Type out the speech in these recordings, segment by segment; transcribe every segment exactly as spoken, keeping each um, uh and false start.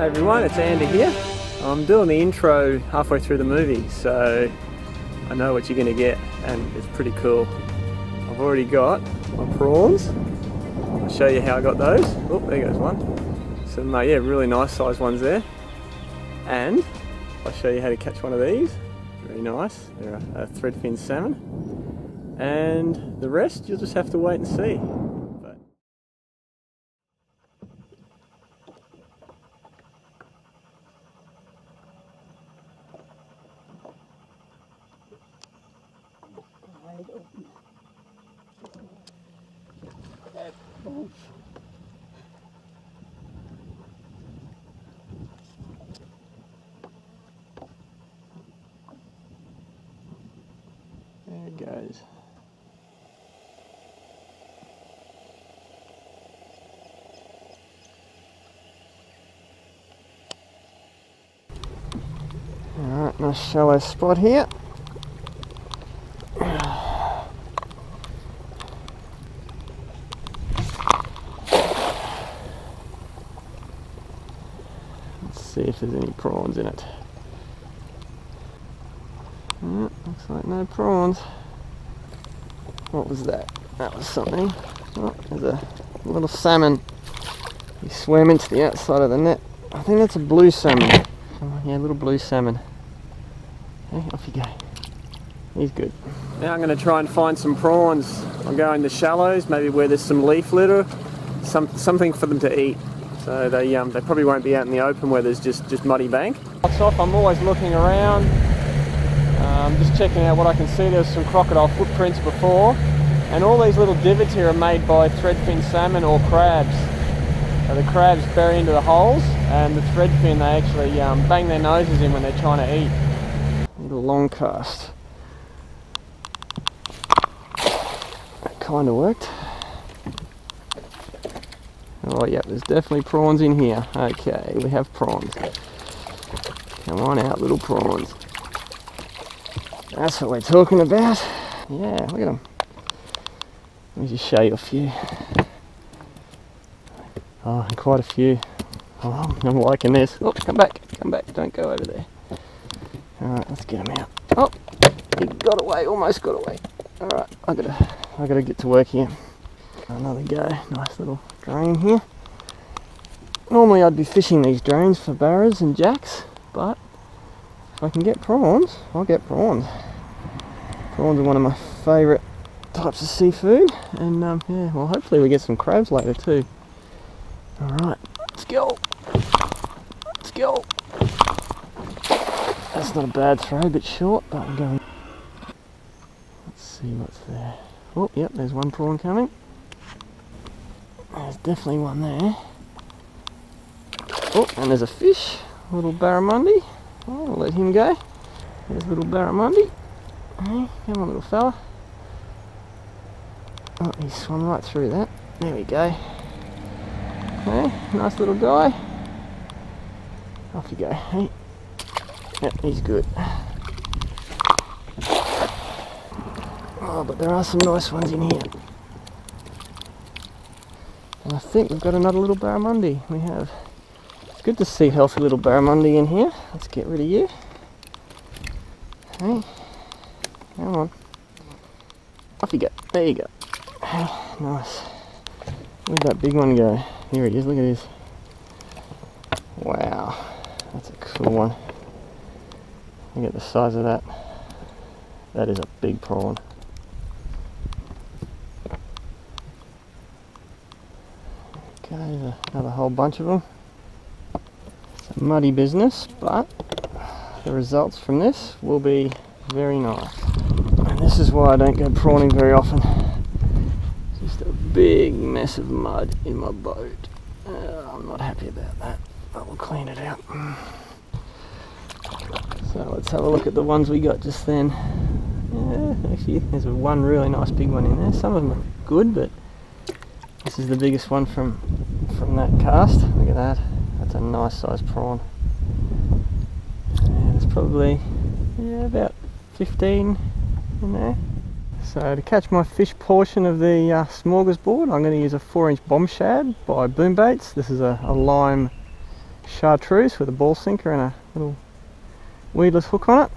Hey everyone, it's Andy here. I'm doing the intro halfway through the movie, so I know what you're going to get, and it's pretty cool. I've already got my prawns. I'll show you how I got those. Oh, there goes one. Some, uh, yeah, really nice sized ones there. And I'll show you how to catch one of these. Very nice. They're a, a threadfin salmon. And the rest, you'll just have to wait and see. There it goes. Alright, nice shallow spot here. See if there's any prawns in it. Oh, looks like no prawns. What was that? That was something. Oh, there's a little salmon. He swam into the outside of the net. I think that's a blue salmon. Oh, yeah, little blue salmon. Okay, off you go. He's good. Now I'm going to try and find some prawns. I'll go in the shallows, maybe where there's some leaf litter, some something for them to eat. So they, um, they probably won't be out in the open where there's just, just muddy bank. Off, I'm always looking around, um, just checking out what I can see. There's some crocodile footprints before, and all these little divots here are made by threadfin salmon or crabs. So the crabs bury into the holes, and the threadfin, they actually um, bang their noses in when they're trying to eat. Little long cast. That kind of worked. Oh yep, there's definitely prawns in here. Okay, we have prawns. Come on out, little prawns. That's what we're talking about. Yeah, look at them. Let me just show you a few. Oh, and quite a few. Oh, I'm liking this. Oh, come back, come back, don't go over there. Alright, let's get them out. Oh, he got away, almost got away. Alright, I gotta, I gotta get to work here. Another go, nice little drain here. Normally I'd be fishing these drains for barras and jacks, but if I can get prawns, I'll get prawns. Prawns are one of my favourite types of seafood, and um, yeah, well hopefully we get some crabs later too. Alright, let's go! Let's go! That's not a bad throw, a bit short, but I'm going. Let's see what's there. Oh, yep, there's one prawn coming. There's definitely one there. Oh, and there's a fish. Little barramundi. Oh, I'll let him go. There's little barramundi. Hey, come on, little fella. Oh, he swam right through that. There we go. Okay, nice little guy. Off you go. Hey. Yep, he's good. Oh, but there are some nice ones in here. I think we've got another little barramundi. We have. It's good to see healthy little barramundi in here. Let's get rid of you. Hey, come on. Off you go. There you go. Hey, nice. Where'd that big one go? Here it is. Look at this. Wow, that's a cool one. Look at the size of that. That is a big prawn. There's another whole bunch of them. It's a muddy business, but the results from this will be very nice. And this is why I don't go prawning very often. Just a big mess of mud in my boat. Uh, I'm not happy about that, but we'll clean it out. So let's have a look at the ones we got just then. Yeah, actually there's one really nice big one in there. Some of them are good, but this is the biggest one from from that cast. Look at that. That's a nice sized prawn. And it's probably yeah, about fifteen in there. So to catch my fish portion of the uh, smorgasbord, I'm going to use a four inch bomb shad by Boombaits. This is a, a lime chartreuse with a ball sinker and a little weedless hook on it.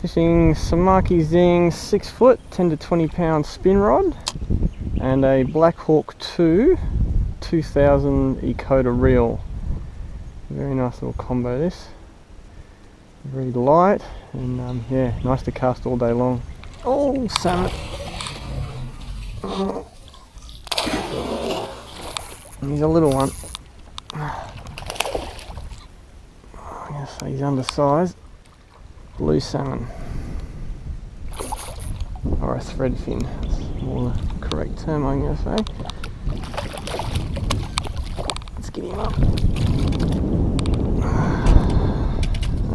Fishing Samaki Zing six foot, ten to twenty pound spin rod, and a Blackhawk two two thousand Ecoda reel. Very nice little combo this. Very light and um, yeah, nice to cast all day long. Oh, salmon. He's a little one. I'm going to say he's undersized. Blue salmon, or a threadfin, that's more the correct term I'm going to say. Let's get him up.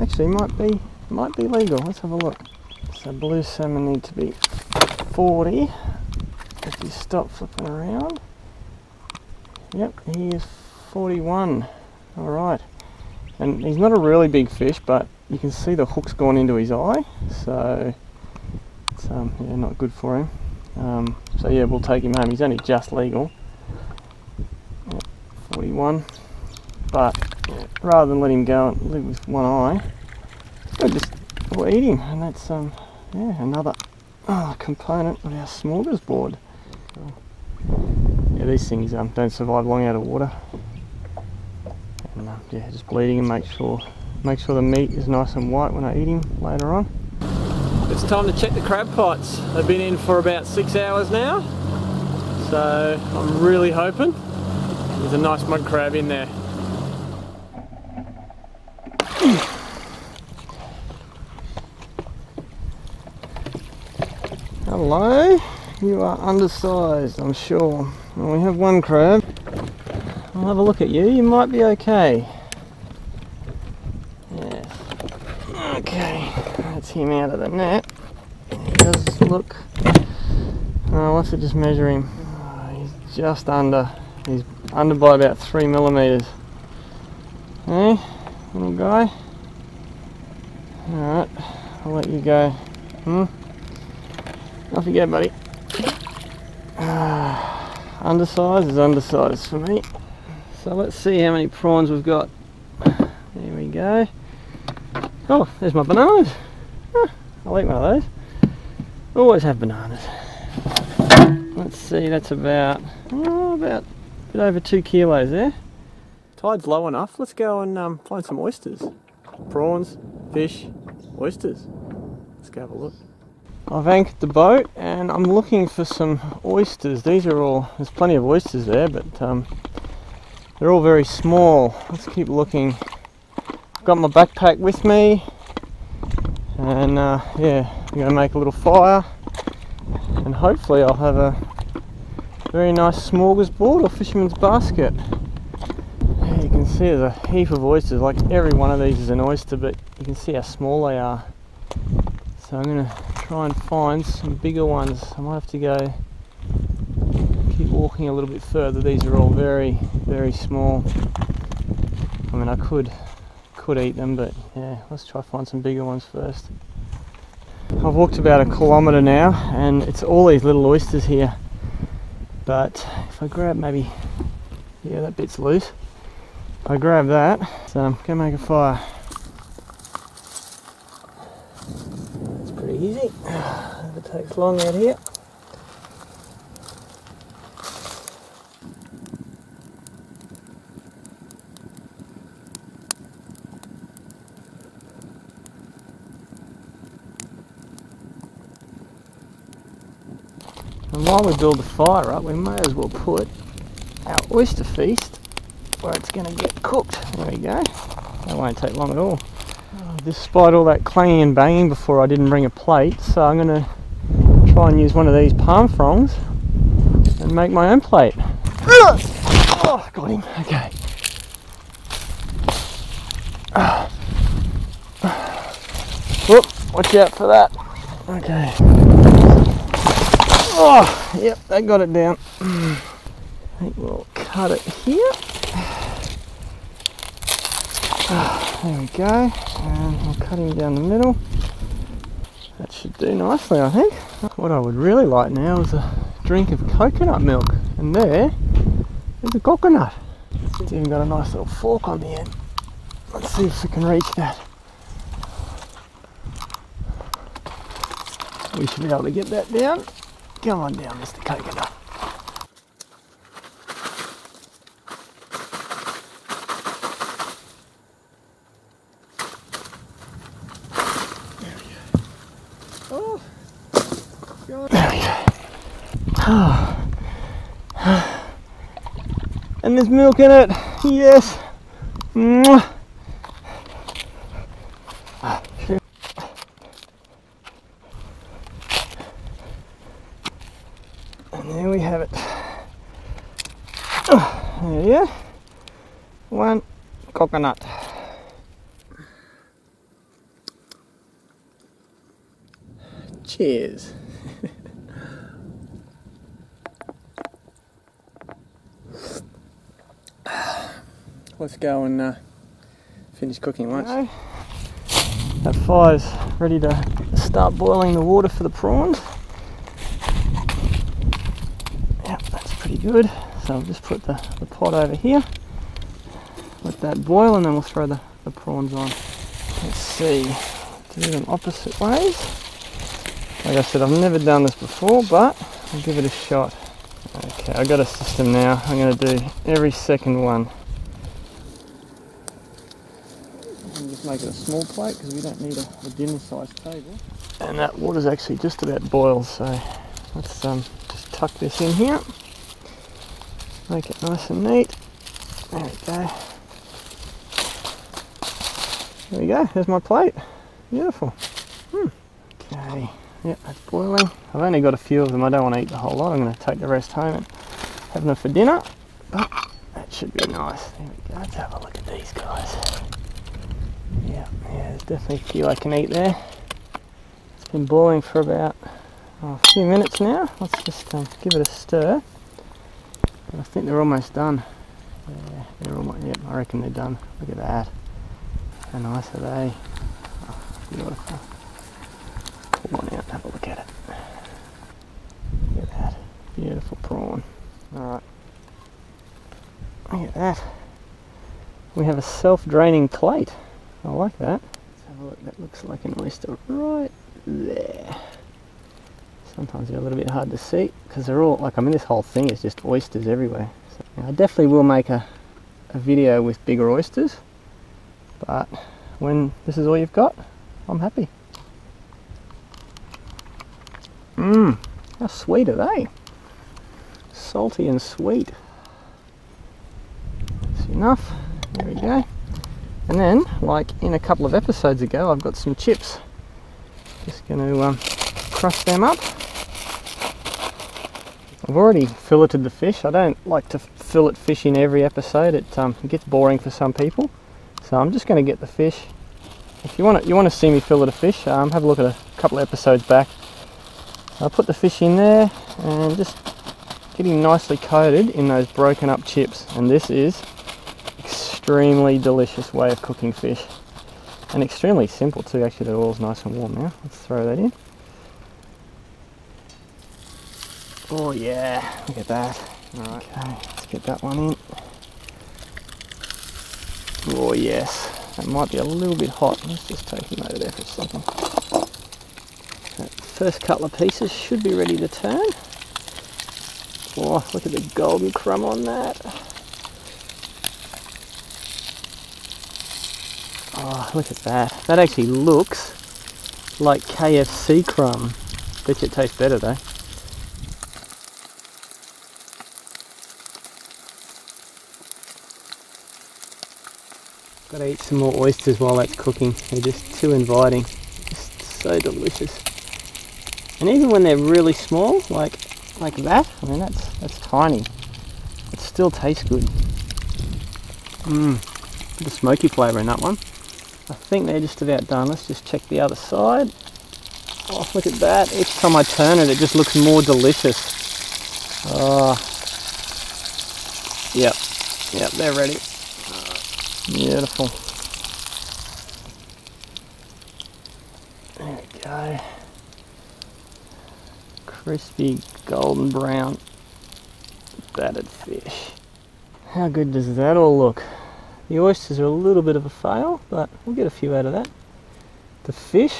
Actually might be might be legal, let's have a look. So blue salmon need to be forty, if you stop flipping around. Yep, he is forty-one, alright. And he's not a really big fish, but you can see the hook's gone into his eye, so it's um, yeah, not good for him. Um, so yeah, we'll take him home. He's only just legal, yep, forty-one. But yeah, rather than let him go and live with one eye, we'll just we'll eat him, and that's um, yeah, another oh, component of our smorgasbord. Yeah, these things um, don't survive long out of water. And, uh, yeah, just bleeding and make sure. Make sure the meat is nice and white when I eat him later on. It's time to check the crab pots. They've been in for about six hours now. So I'm really hoping there's a nice mud crab in there. Hello, you are undersized, I'm sure. Well, we have one crab. I'll have a look at you, you might be okay. Okay, that's him out of the net. He does look. Uh, let's just measure him. Uh, he's just under. He's under by about three millimeters. Hey, little guy. Alright, I'll let you go. Hmm? Off you go, buddy. Uh, undersized is undersized for me. So let's see how many prawns we've got. There we go. Oh, there's my bananas. Huh, I'll eat one of those. Always have bananas. Let's see, that's about, oh, about a bit over two kilos there. Tide's low enough, let's go and um, find some oysters. Prawns, fish, oysters. Let's go have a look. I've anchored the boat and I'm looking for some oysters. These are all, there's plenty of oysters there, but um, they're all very small. Let's keep looking. Got my backpack with me, and uh, yeah, I'm going to make a little fire, and hopefully I'll have a very nice smorgasbord or fisherman's basket. Yeah, you can see there's a heap of oysters, like every one of these is an oyster, but you can see how small they are. So I'm going to try and find some bigger ones. I might have to go keep walking a little bit further. These are all very, very small. I mean, I could could eat them, but yeah, let's try find some bigger ones first. I've walked about a kilometre now and it's all these little oysters here, but if I grab maybe, yeah, that bit's loose. If I grab that, so I'm going to make a fire. It's pretty easy, never takes long out here. And while we build the fire up, we may as well put our oyster feast where it's going to get cooked. There we go. That won't take long at all. Uh, despite all that clanging and banging before, I didn't bring a plate, so I'm going to try and use one of these palm fronds and make my own plate. Oh, got him. Okay. Uh, uh, whoop, watch out for that. Okay. Oh, yep, that got it down. I think we'll cut it here. Oh, there we go. And we'll cut him down the middle. That should do nicely, I think. What I would really like now is a drink of coconut milk. And there There's a coconut. It's even got a nice little fork on the end. Let's see if we can reach that. We should be able to get that down. Come on down, Mister Coconut. And there's milk in it. Yes. Mwah. Ah, shoot. And there we have it. Oh, there we go. One coconut. Cheers. Let's go and uh, finish cooking lunch. Okay. That fire's ready to start boiling the water for the prawns. Yep, that's pretty good. So I'll just put the, the pot over here. Let that boil and then we'll throw the, the prawns on. Let's see, do them opposite ways. Like I said, I've never done this before, but I'll give it a shot. Okay, I've got a system now. I'm going to do every second one. Make it a small plate because we don't need a, a dinner sized table. And that water's actually just about boiled, so let's um, just tuck this in here. Make it nice and neat. There we go. There we go, there's my plate. Beautiful. Hmm. Okay, yep, that's boiling. I've only got a few of them, I don't want to eat the whole lot. I'm going to take the rest home and have them for dinner. Oh, that should be nice. There we go, let's have a look at these guys. Yeah, yeah, there's definitely a few I can eat there. It's been boiling for about oh, a few minutes now. Let's just um, give it a stir. But I think they're almost done. Yeah, they're almost, yep, I reckon they're done. Look at that. How nice are they? Oh, beautiful. Pull one out and have a look at it. Look at that. Beautiful prawn. Alright. Look at that. We have a self-draining plate. I like that. Let's have a look. That looks like an oyster right there. Sometimes they're a little bit hard to see because they're all, like I mean this whole thing is just oysters everywhere. So, you know, I definitely will make a, a video with bigger oysters, but when this is all you've got, I'm happy. Mmm, how sweet are they? Salty and sweet. That's enough. There we go. And then, like in a couple of episodes ago, I've got some chips. Just going to um, crush them up. I've already filleted the fish. I don't like to fillet fish in every episode. It um, gets boring for some people. So I'm just going to get the fish. If you want to, you want to see me fillet a fish, um, have a look at a couple of episodes back. I'll put the fish in there and just getting nicely coated in those broken up chips. And this is extremely delicious way of cooking fish, and extremely simple too. Actually, the oil's nice and warm now. Let's throw that in. Oh yeah, look at that. Alright, okay, let's get that one in. Oh yes, that might be a little bit hot. Let's just take them over there for a second. That first couple of pieces should be ready to turn. Oh, look at the golden crumb on that. Oh, look at that. That actually looks like K F C crumb. Bet you it tastes better though. Gotta eat some more oysters while that's cooking. They're just too inviting. Just so delicious. And even when they're really small, like like that, I mean that's that's tiny. It still tastes good. Mmm. Bit of smoky flavour in that one. I think they're just about done. Let's just check the other side. Oh, look at that. Each time I turn it, it just looks more delicious. Oh. Yep. Yep, they're ready. Beautiful. There we go. Crispy, golden brown, battered fish. How good does that all look? The oysters are a little bit of a fail, but we'll get a few out of that. The fish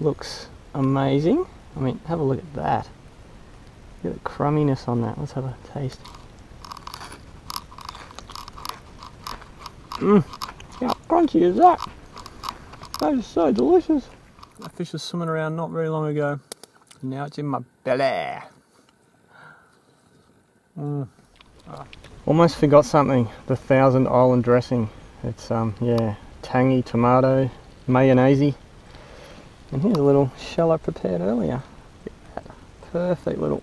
looks amazing. I mean, have a look at that. Look at the crumminess on that. Let's have a taste. Mmm, how crunchy is that? That is so delicious. That fish was swimming around not very long ago. And now it's in my belly. Mm. Oh. Almost forgot something, the Thousand Island dressing. It's, um, yeah, tangy tomato, mayonnaise. And here's a little shell I prepared earlier. Look at that. Perfect little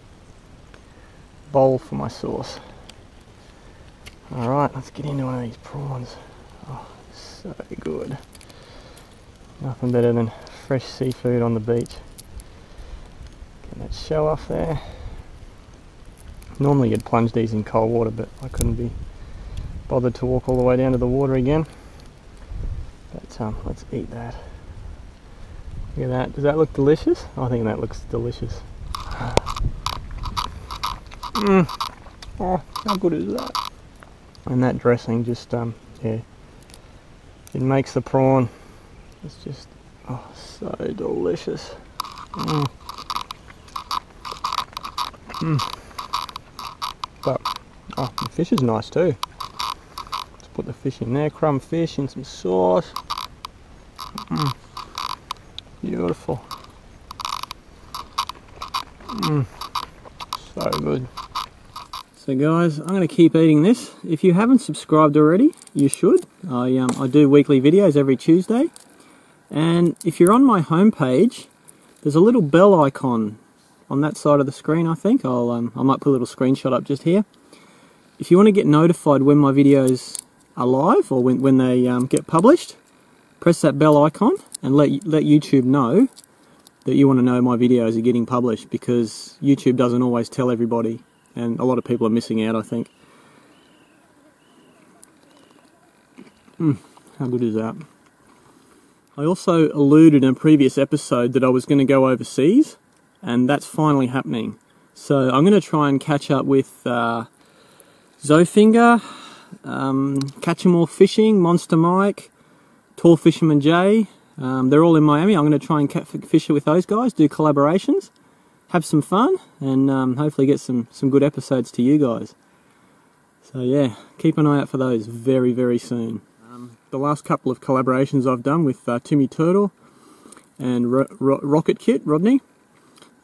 bowl for my sauce. Alright, let's get into one of these prawns. Oh, so good. Nothing better than fresh seafood on the beach. Get that shell off there. Normally you'd plunge these in cold water, but I couldn't be bothered to walk all the way down to the water again. But um, let's eat that. Look at that. Does that look delicious? I think that looks delicious. Mmm. Oh, how good is that? And that dressing just, um, yeah, it makes the prawn, it's just, oh, so delicious. Mm. Mm. But, oh, the fish is nice too. Let's put the fish in there, crumb fish in some sauce. Mm. Beautiful. Mm. So good. So guys, I'm going to keep eating this. If you haven't subscribed already, you should. I, um, I do weekly videos every Tuesday. And if you're on my homepage, there's a little bell icon on that side of the screen, I think. I'll, um, I might put a little screenshot up just here. If you want to get notified when my videos are live or when, when they um, get published, press that bell icon and let, let YouTube know that you want to know my videos are getting published, because YouTube doesn't always tell everybody. And a lot of people are missing out, I think. Mm, how good is that? I also alluded in a previous episode that I was going to go overseas, and that's finally happening. So I'm going to try and catch up with uh, Zoe Finger, um, Catch 'em All Fishing, Monster Mike, Tall Fisherman Jay. Um, they're all in Miami. I'm going to try and catch fish with those guys, do collaborations. Have some fun, and um, hopefully get some, some good episodes to you guys. So yeah, keep an eye out for those very, very soon. Um, the last couple of collaborations I've done with uh, Timmy Turtle and Ro Ro Rocket Kit Rodney,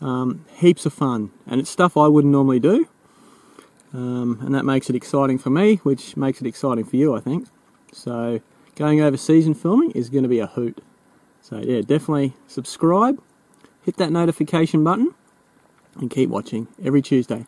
um, heaps of fun, and it's stuff I wouldn't normally do, um, and that makes it exciting for me, which makes it exciting for you, I think. So going overseas and filming is going to be a hoot. So yeah, definitely subscribe, hit that notification button, and keep watching every Tuesday.